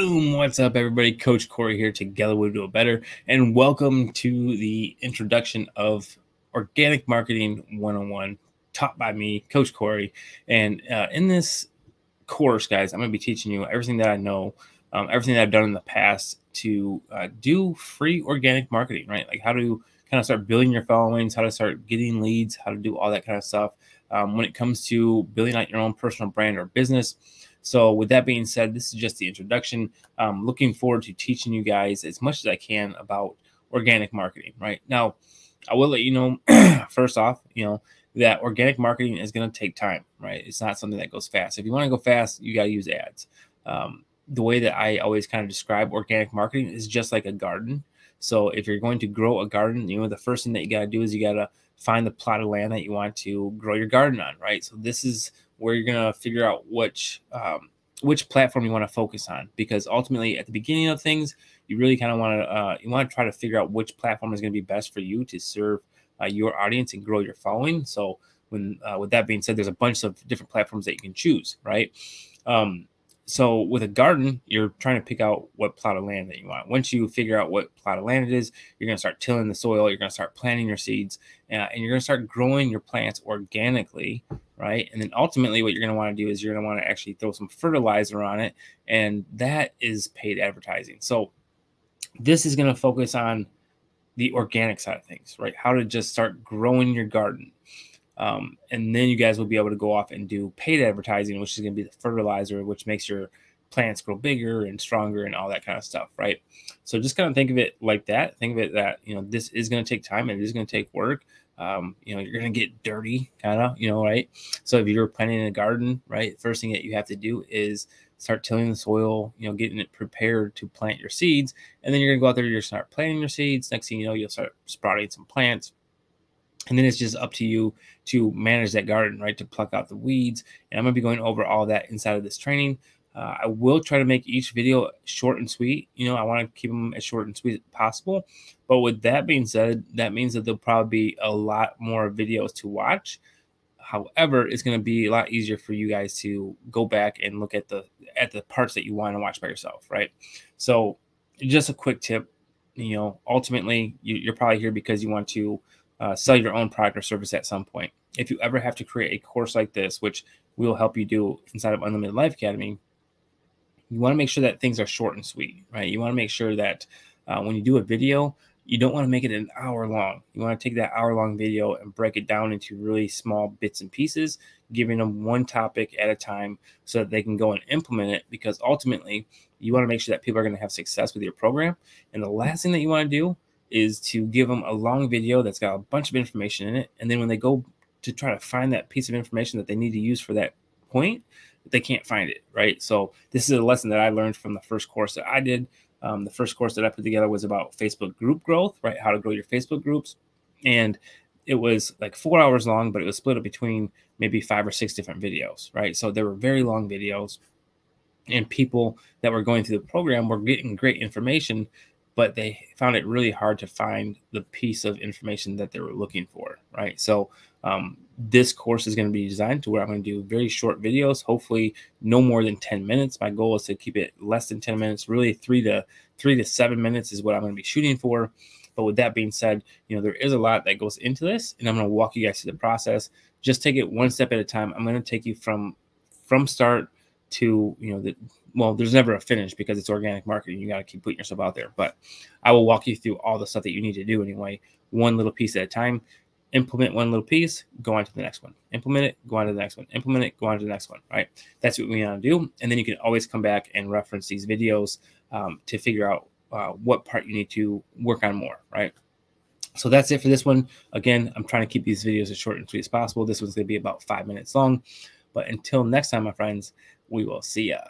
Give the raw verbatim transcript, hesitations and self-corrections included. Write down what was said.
Boom! What's up, everybody? Coach Corey here. Together we do it better. And welcome to the introduction of Organic Marketing one oh one, taught by me, Coach Corey. And uh, in this course, guys, I'm going to be teaching you everything that I know, um, everything that I've done in the past to uh, do free organic marketing, right? Like how to kind of start building your followings, how to start getting leads, how to do all that kind of stuff um, when it comes to building out your own personal brand or business. So with that being said, this is just the introduction. I'm looking forward to teaching you guys as much as I can about organic marketing. Right now, I will let you know, first off, you know, that organic marketing is going to take time, right? It's not something that goes fast. If you want to go fast, you got to use ads. Um, the way that I always kind of describe organic marketing is just like a garden. So if you're going to grow a garden, you know, the first thing that you got to do is you got to find the plot of land that you want to grow your garden on, right? So this is where you're going to figure out which um, which platform you want to focus on, because ultimately at the beginning of things, you really kind of want to uh, you want to try to figure out which platform is going to be best for you to serve uh, your audience and grow your following. So when uh, with that being said, there's a bunch of different platforms that you can choose, right? Um, so with a garden, you're trying to pick out what plot of land that you want. Once you figure out what plot of land it is, you're going to start tilling the soil, you're going to start planting your seeds, uh, and you're going to start growing your plants organically, right? And then ultimately what you're going to want to do is you're going to want to actually throw some fertilizer on it, and that is paid advertising. So this is going to focus on the organic side of things, right? How to just start growing your garden. Um, and then you guys will be able to go off and do paid advertising, which is going to be the fertilizer, which makes your plants grow bigger and stronger and all that kind of stuff, right? So just kind of think of it like that. Think of it that, you know, this is going to take time and it is going to take work. Um, you know, you're going to get dirty, kind of, you know, right? So if you're planting a garden, right, first thing that you have to do is start tilling the soil, you know, getting it prepared to plant your seeds. And then you're going to go out there, you're going to start planting your seeds. Next thing you know, you'll start sprouting some plants. And then it's just up to you to manage that garden, right, to pluck out the weeds. And I'm going to be going over all that inside of this training. Uh, I will try to make each video short and sweet. You know, I want to keep them as short and sweet as possible. But with that being said, that means that there'll probably be a lot more videos to watch. However, it's going to be a lot easier for you guys to go back and look at the at the parts that you want to watch by yourself, right? So just a quick tip, you know, ultimately you, you're probably here because you want to Uh, sell your own product or service at some point. If you ever have to create a course like this, which we'll help you do inside of Unlimited Life Academy, you want to make sure that things are short and sweet, right? You want to make sure that uh, when you do a video, you don't want to make it an hour long. You want to take that hour long video and break it down into really small bits and pieces, giving them one topic at a time so that they can go and implement it, because ultimately you want to make sure that people are going to have success with your program. And the last thing that you want to do is to give them a long video that's got a bunch of information in it, and then when they go to try to find that piece of information that they need to use for that point, they can't find it, right? So this is a lesson that I learned from the first course that I did. Um, the first course that I put together was about Facebook group growth, right? How to grow your Facebook groups. And it was like four hours long, but it was split up between maybe five or six different videos, right? So there were very long videos, and people that were going through the program were getting great information, but they found it really hard to find the piece of information that they were looking for, right? So um, this course is going to be designed to where I'm going to do very short videos, hopefully no more than ten minutes. My goal is to keep it less than ten minutes, really three to three to seven minutes is what I'm going to be shooting for. But with that being said, you know, there is a lot that goes into this, and I'm going to walk you guys through the process. Just take it one step at a time. I'm going to take you from, from start to, you know, the, well, there's never a finish because it's organic marketing. You got to keep putting yourself out there, but I will walk you through all the stuff that you need to do anyway, one little piece at a time. Implement one little piece, go on to the next one, implement it, go on to the next one, implement it, go on to the next one, right? That's what we want to do. And then you can always come back and reference these videos um, to figure out uh, what part you need to work on more, right? So that's it for this one. Again, I'm trying to keep these videos as short and sweet as possible. This one's going to be about five minutes long, but until next time, my friends, we will see ya.